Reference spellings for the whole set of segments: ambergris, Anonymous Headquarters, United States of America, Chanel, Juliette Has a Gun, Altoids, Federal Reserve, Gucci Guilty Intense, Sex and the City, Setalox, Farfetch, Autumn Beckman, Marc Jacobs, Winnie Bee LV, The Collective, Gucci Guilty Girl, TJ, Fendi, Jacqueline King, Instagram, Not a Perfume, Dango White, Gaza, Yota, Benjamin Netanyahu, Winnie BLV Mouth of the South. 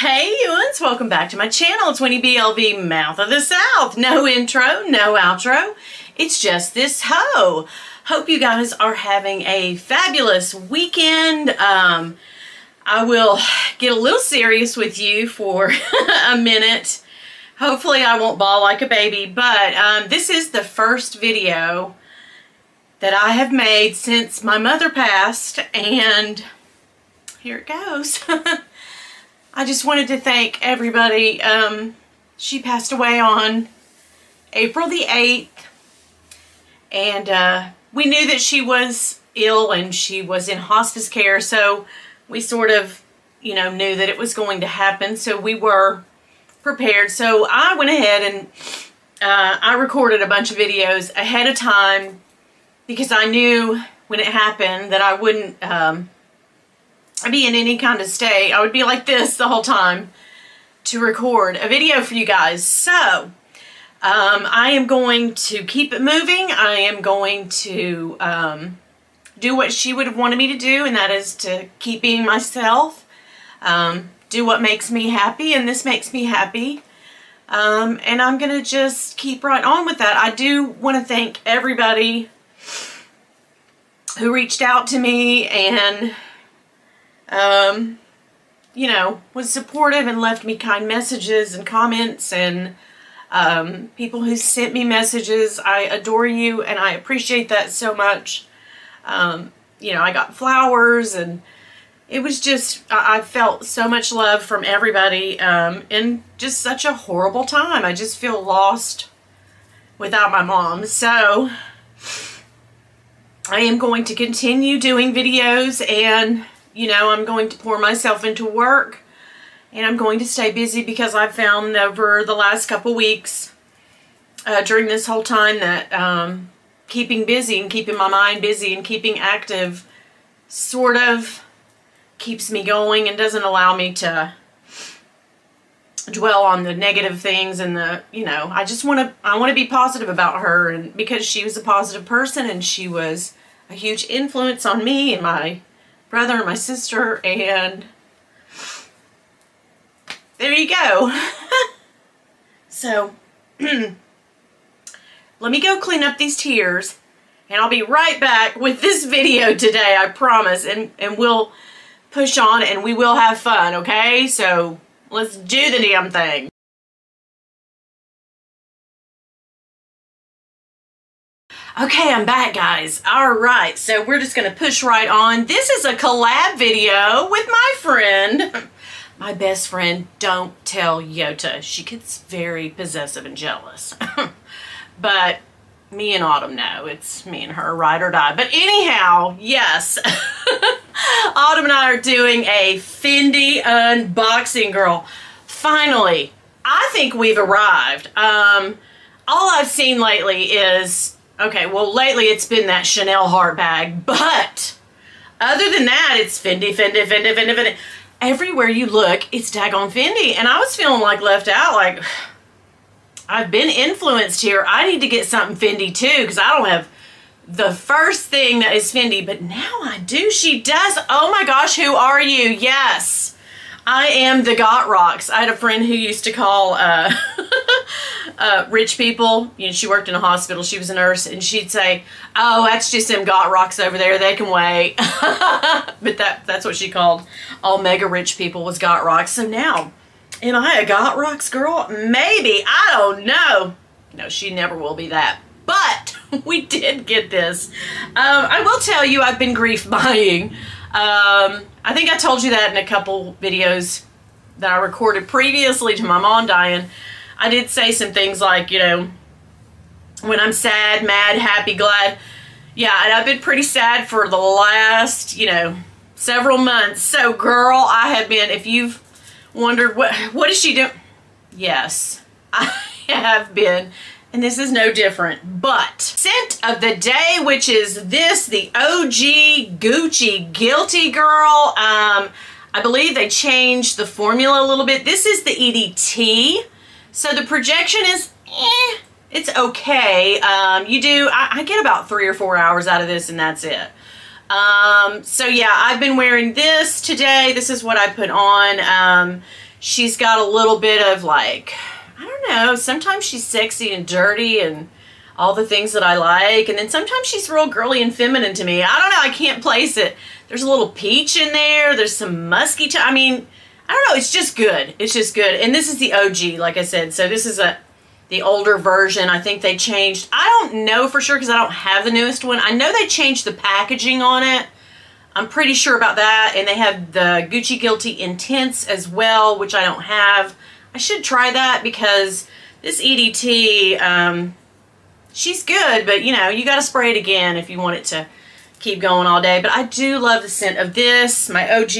Hey Ewans, welcome back to my channel. It's Winnie BLV Mouth of the South. No intro, no outro. It's just this hoe. Hope you guys are having a fabulous weekend. I will get a little serious with you for a minute. Hopefully I won't bawl like a baby, but this is the first video that I have made since my mother passed, and here it goes. I just wanted to thank everybody. She passed away on April the 8th, and we knew that she was ill and she was in hospice care, so we sort of, you know, knew that it was going to happen, so we were prepared. So I went ahead and I recorded a bunch of videos ahead of time because I knew when it happened that I wouldn't... I'd be in any kind of state. I would be like this the whole time to record a video for you guys. So, I am going to keep it moving. I am going to do what she would have wanted me to do, and that is to keep being myself, do what makes me happy, and this makes me happy. And I'm going to just keep right on with that. I do want to thank everybody who reached out to me and... you know, was supportive and left me kind messages and comments, and people who sent me messages. I adore you and I appreciate that so much. You know, I got flowers and it was just, I felt so much love from everybody in just such a horrible time. I just feel lost without my mom. So I am going to continue doing videos, and you know, I'm going to pour myself into work, and I'm going to stay busy because I've found over the last couple weeks during this whole time that keeping busy and keeping my mind busy and keeping active sort of keeps me going and doesn't allow me to dwell on the negative things and the, you know, I want to be positive about her, and because she was a positive person and she was a huge influence on me and my brother and my sister, and there you go. So let me go clean up these tears and I'll be right back with this video today, I promise, and we'll push on and we will have fun, okay? So let's do the damn thing. Okay, I'm back, guys. All right, so we're just going to push right on. This is a collab video with my friend, my best friend, don't tell Yota. She gets very possessive and jealous. But me and Autumn know. It's me and her, ride or die. But anyhow, yes, Autumn and I are doing a Fendi unboxing, girl. Finally, I think we've arrived. All I've seen lately is... Okay, well, lately it's been that Chanel heart bag, but other than that, it's Fendi, Fendi, Fendi, Fendi, Fendi. Everywhere you look, it's daggone Fendi, and I was feeling like left out, like, I've been influenced here. I need to get something Fendi, too, because I don't have the first thing that is Fendi, but now I do. She does. Oh, my gosh, who are you? Yes, I am the Got Rocks. I had a friend who used to call... rich people, you know, she worked in a hospital, she was a nurse, and she'd say, oh, that's just them Got Rocks over there, they can wait. But that's what she called all mega rich people was Got Rocks. So now, am I a Got Rocks girl? Maybe, I don't know. No, she never will be that, but we did get this. I will tell you, I've been grief buying. I think I told you that in a couple videos that I recorded previously to my mom dying. I did say some things like, you know, when I'm sad, mad, happy, glad. Yeah, and I've been pretty sad for the last, you know, several months. So, girl, I have been, if you've wondered, what is she doing? Yes, I have been, and this is no different. But, scent of the day, which is this, the OG Gucci Guilty Girl. I believe they changed the formula a little bit. This is the EDT. So the projection is, it's okay. You do, I get about 3 or 4 hours out of this and that's it. So yeah, I've been wearing this today. This is what I put on. she's got a little bit of, like, I don't know, sometimes she's sexy and dirty and all the things that I like, and then sometimes she's real girly and feminine to me. I don't know, I can't place it. There's a little peach in there, there's some musky, I mean, I don't know, it's just good. It's just good. And this is the OG, like I said, so this is the older version. I think they changed, I don't know for sure because I don't have the newest one. I know they changed the packaging on it. I'm pretty sure about that. And they have the Gucci Guilty Intense as well, which I don't have. I should try that because this EDT, she's good, but you know, you got to spray it again if you want it to keep going all day. But I do love the scent of this, my OG.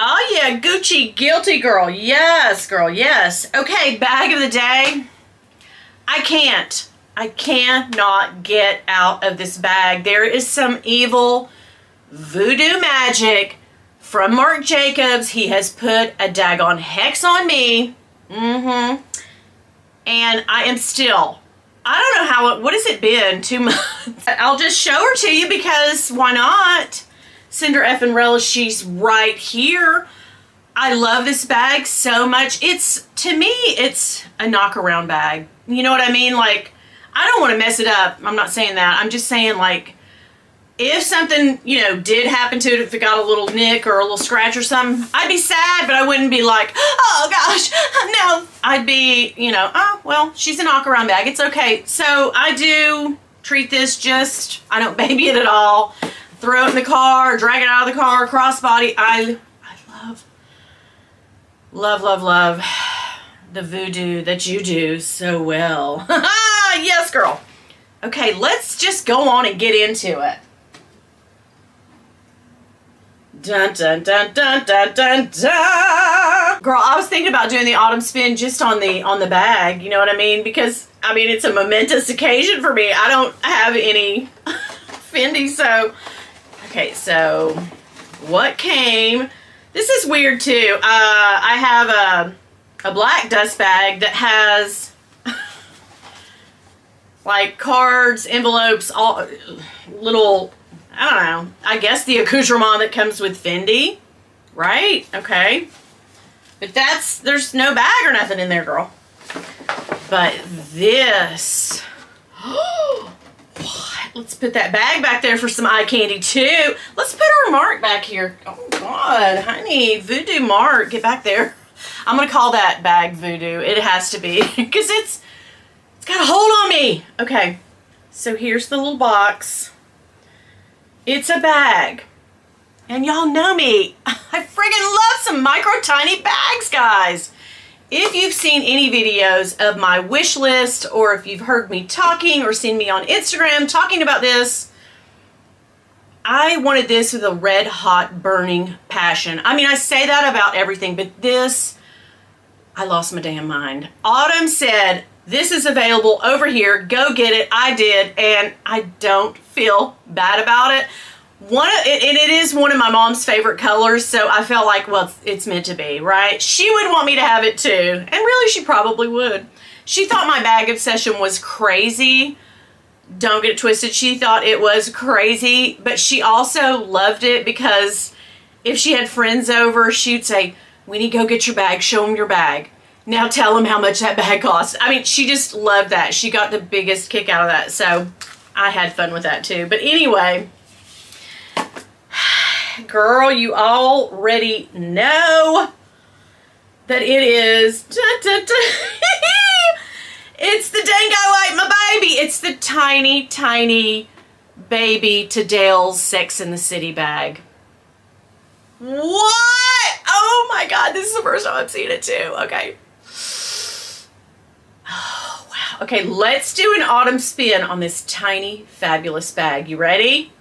Oh yeah, Gucci Guilty Girl. Yes, girl, yes. Okay, bag of the day. I cannot get out of this bag. There is some evil voodoo magic from Marc Jacobs. He has put a daggone hex on me. And I am still, I don't know how, what has it been, 2 months? I'll just show her to you because why not? Cinder F and Relish, she's right here. I love this bag so much. It's, to me, it's a knockaround bag. You know what I mean? Like, I don't want to mess it up. I'm not saying that. I'm just saying, like, if something, you know, did happen to it, if it got a little nick or a little scratch or something, I'd be sad, but I wouldn't be like, oh gosh, no. I'd be, you know, oh, well, she's a knock-around bag. It's okay. So I do treat this just, I don't baby it at all. Throw it in the car, drag it out of the car, crossbody. I love the voodoo that you do so well. Yes, girl. Okay, let's just go on and get into it. Dun, dun, dun, dun, dun, dun, dun. Girl, I was thinking about doing the autumn spin just on the bag, you know what I mean? Because, I mean, it's a momentous occasion for me. I don't have any Fendi, so... Okay, so what came... This is weird, too. I have a black dust bag that has, like, cards, envelopes, all little... I don't know. I guess the accoutrement that comes with Fendi, right? Okay. But that's, there's no bag or nothing in there, girl. But this, what? Let's put that bag back there for some eye candy too. Let's put our Marc back here. Oh God, honey, voodoo Marc, get back there. I'm gonna call that bag voodoo. It has to be, because it's got a hold on me. Okay, so here's the little box. It's a bag, and y'all know me. I friggin' love some micro tiny bags, guys. If you've seen any videos of my wish list, or if you've heard me talking or seen me on Instagram talking about this, I wanted this with a red hot burning passion. I mean, I say that about everything, but this, I lost my damn mind. Autumn said, this is available over here. Go get it. I did, and I don't feel bad about it. It is one of my mom's favorite colors, so I felt like, well, it's meant to be, right? She would want me to have it too, and really, she probably would. She thought my bag obsession was crazy. Don't get it twisted. She thought it was crazy, but she also loved it because if she had friends over, she'd say, Winnie, go get your bag. Show them your bag. Now tell them how much that bag cost. I mean, she just loved that. She got the biggest kick out of that. So I had fun with that too. But anyway, girl, you already know that it is, it's the Dango White, my baby. It's the tiny, tiny baby to Dale's Sex and the City bag. What? Oh my God, this is the first time I've seen it too. Okay. Oh, wow. Okay, let's do an autumn spin on this tiny, fabulous bag. You ready?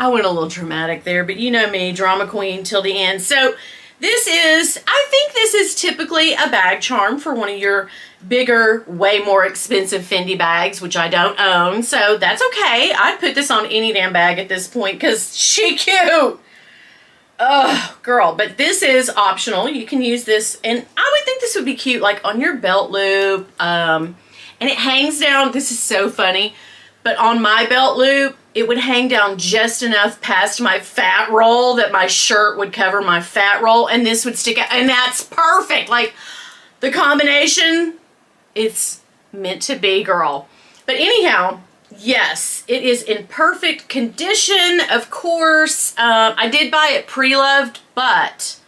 I went a little dramatic there, but you know me, drama queen till the end. So this is, I think this is typically a bag charm for one of your bigger, way more expensive Fendi bags, which I don't own. So that's okay. I'd put this on any damn bag at this point because she cute. Oh, girl. But this is optional. You can use this. And I would think this would be cute, like on your belt loop. And it hangs down. This is so funny. But on my belt loop, it would hang down just enough past my fat roll that my shirt would cover my fat roll, and this would stick out, and that's perfect. Like, the combination, it's meant to be, girl. But anyhow, yes, it is in perfect condition, of course. I did buy it pre-loved, but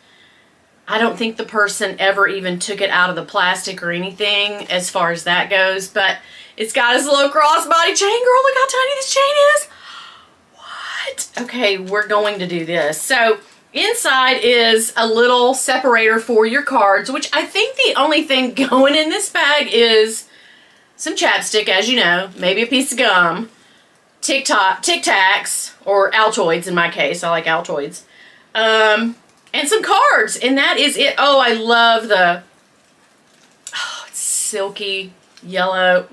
I don't think the person ever even took it out of the plastic or anything as far as that goes, but it's got his little crossbody chain. Girl, look how tiny this chain is. What? Okay, we're going to do this. So inside is a little separator for your cards, which I think the only thing going in this bag is some chapstick, as you know, maybe a piece of gum, Tic Tacs, or Altoids in my case. I like Altoids. And some cards, and that is it. Oh, I love the it's silky yellow,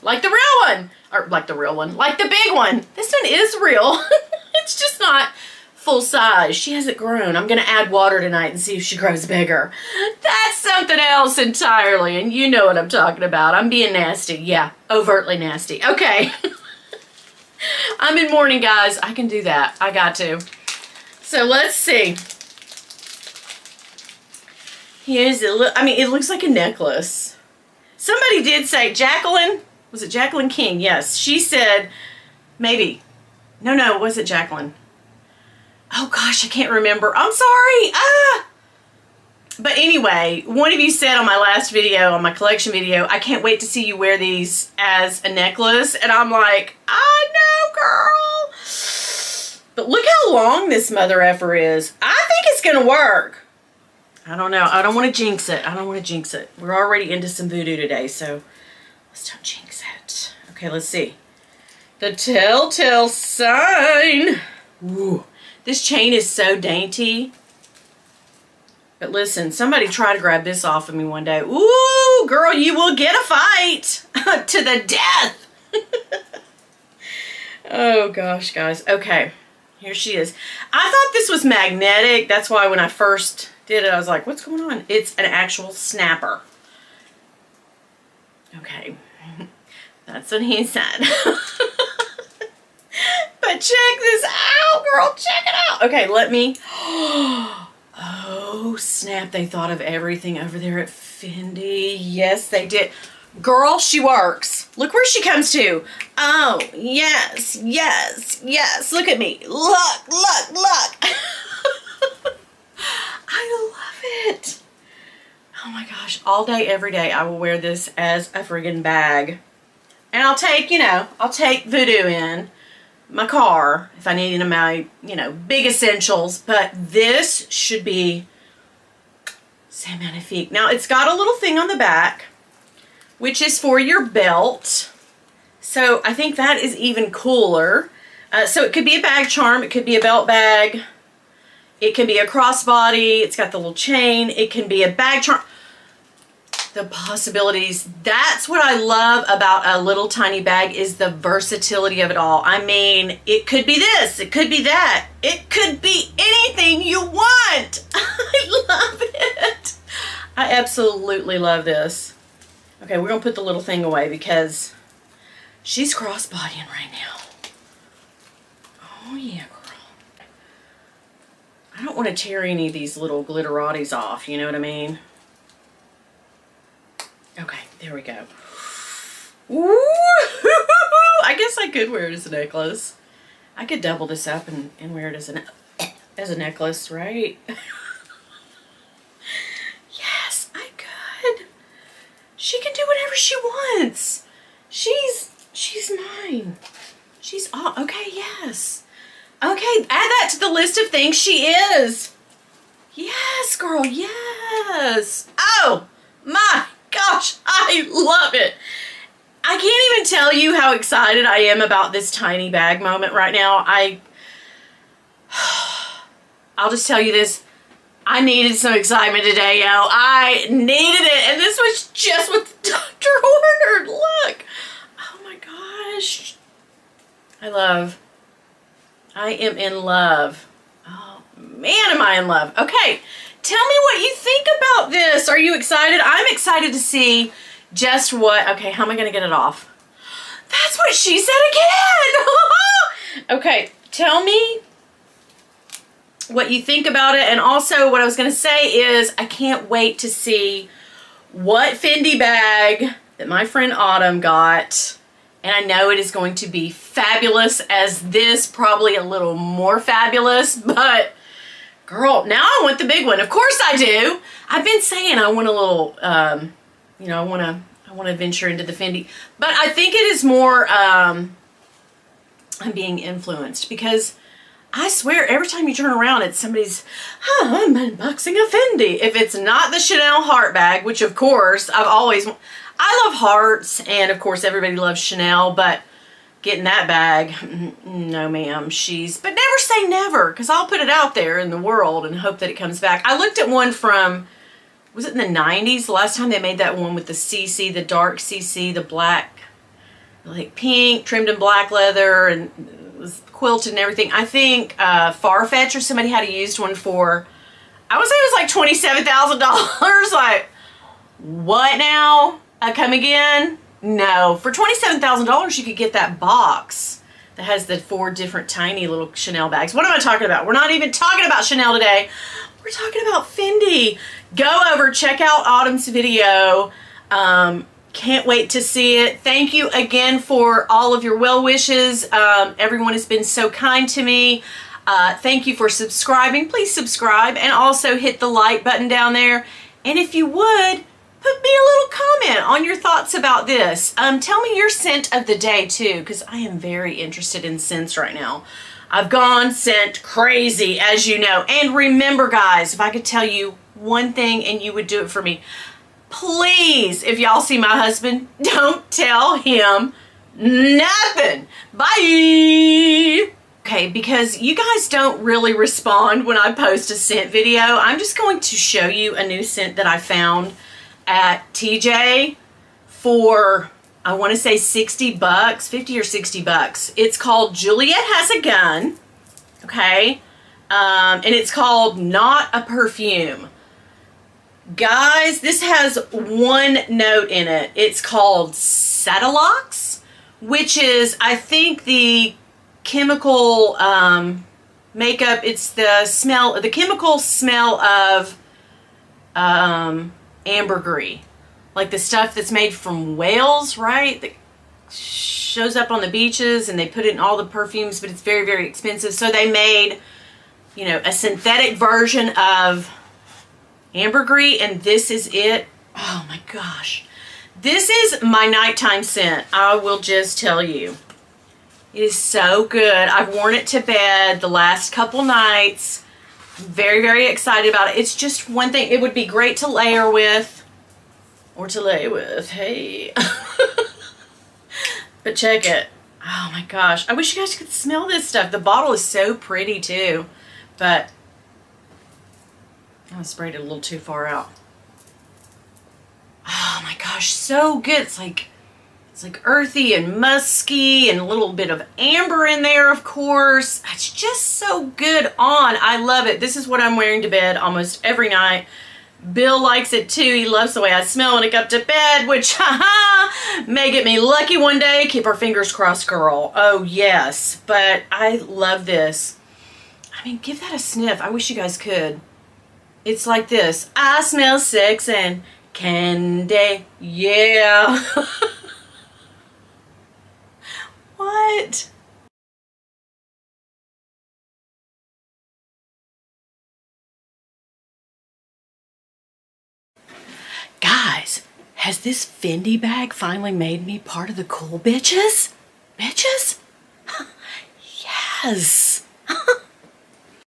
like the real one, or like the real one, like the big one. This one is real. It's just not full size. She hasn't grown. I'm gonna add water tonight and see if she grows bigger. That's something else entirely, and you know what I'm talking about. I'm being nasty. Yeah, overtly nasty. Okay. I'm in mourning, guys. I can do that. I got to. So let's see. Here's a look. I mean, it looks like a necklace. Somebody did say, Jacqueline, was it Jacqueline King? Yes. She said, maybe. No, it wasn't Jacqueline. Oh gosh, I can't remember. I'm sorry. But anyway, one of you said on my last video, on my collection video, I can't wait to see you wear these as a necklace. And I'm like, I know, girl. But look how long this mother effer is. I think it's going to work. I don't know. I don't want to jinx it. I don't want to jinx it. We're already into some voodoo today, so let's don't jinx it. Okay, let's see. The telltale sign. Ooh, this chain is so dainty. But listen, somebody try to grab this off of me one day. Ooh, girl, you will get a fight to the death. Oh, gosh, guys. Okay, here she is. I thought this was magnetic. That's why when I first did it, I was like, what's going on? It's an actual snapper. Okay. That's what he said. But check this out, girl. Check it out. Okay, let me. Oh, snap. They thought of everything over there at Fendi. Yes, they did. Girl, she works. Look where she comes to. Oh, yes, yes, yes. Look at me. Look, look, look. I love it. Oh my gosh. All day, every day, I will wear this as a friggin' bag. And I'll take, I'll take voodoo in my car if I need any of my, big essentials. But this should be so magnifique. Now, it's got a little thing on the back, which is for your belt. So I think that is even cooler. So it could be a bag charm. It could be a belt bag. It can be a crossbody. It's got the little chain. It can be a bag charm. The possibilities. That's what I love about a little tiny bag is the versatility of it all. I mean, it could be this. It could be that. It could be anything you want. I love it. I absolutely love this. Okay, we're going to put the little thing away because she's crossbodying right now. Oh, yeah. I don't want to tear any of these little glitterati's off, you know what I mean? Okay, there we go. Ooh, I guess I could wear it as a necklace. I could double this up and wear it as a necklace, right? Yes, I could. She can do whatever she wants. She's mine. She's all, okay, yes. Okay, add that to the list of things she is. Yes, girl, yes. Oh, my gosh, I love it. I can't even tell you how excited I am about this tiny bag moment right now. I I'll just tell you this. I needed some excitement today, yo. I needed it. And this was just what the doctor ordered. Look. Oh my gosh. I am in love. Oh man, am I in love. Okay. Tell me what you think about this. Are you excited? I'm excited to see just what, okay, how am I going to get it off? That's what she said again. Okay, tell me what you think about it. And also what I was going to say is I can't wait to see what Fendi bag that my friend Autumn got. And I know it is going to be fabulous as this, probably a little more fabulous, but girl, now I want the big one. Of course I do. I've been saying I want a little, you know, I want to venture into the Fendi, but I think it is more, I'm being influenced because I swear every time you turn around, it's somebody's, oh, I'm unboxing a Fendi. If it's not the Chanel heart bag, which of course I've always, I love hearts and of course everybody loves Chanel, but getting that bag, no ma'am, she's, but never say never because I'll put it out there in the world and hope that it comes back. I looked at one from, was it in the 90s? The last time they made that one with the CC, the dark CC, the black, like pink, trimmed in black leather and it was quilted and everything. I think Farfetch or somebody had a used one for, I would say it was like $27,000. Like, what now? I come again? No, for $27,000 you could get that box that has the four different tiny little Chanel bags. What am I talking about? We're not even talking about Chanel today. We're talking about Fendi. Go over, check out Autumn's video. Can't wait to see it. Thank you again for all of your well wishes. Everyone has been so kind to me. Thank you for subscribing. Please subscribe and also hit the like button down there. And if you would, put me a little comment on your thoughts about this. Tell me your scent of the day too, because I am very interested in scents right now. I've gone scent crazy, as you know. And remember guys, if I could tell you one thing and you would do it for me, please, if y'all see my husband, don't tell him nothing. Bye. Okay, because you guys don't really respond when I post a scent video. I'm just going to show you a new scent that I found at TJ for, I want to say $60, 50 or $60. It's called Juliette Has a Gun, okay? And it's called Not a Perfume. Guys, this has one note in it. It's called Setalox, which is, I think, the chemical makeup. It's the smell, the chemical smell of ambergris, like the stuff that's made from whales, right? That shows up on the beaches and they put it in all the perfumes, but it's very, very expensive. So they made, you know, a synthetic version of ambergris, and this is it. Oh my gosh. This is my nighttime scent. I will just tell you, it is so good. I've worn it to bed the last couple nights. Very, very excited about it. It's just one thing. It would be great to layer with or to lay with. Hey. But check it. Oh my gosh. I wish you guys could smell this stuff. The bottle is so pretty too, but I sprayed it a little too far out. Oh my gosh. So good. It's like earthy and musky and a little bit of amber in there, of course. It's just so good on. I love it. This is what I'm wearing to bed almost every night. Bill likes it too. He loves the way I smell when I go to bed, which may get me lucky one day. Keep our fingers crossed, girl. Oh yes, but I love this. I mean, give that a sniff. I wish you guys could. It's like this. I smell sex and candy. Yeah. What? Guys, has this Fendi bag finally made me part of the cool bitches? Bitches? Yes.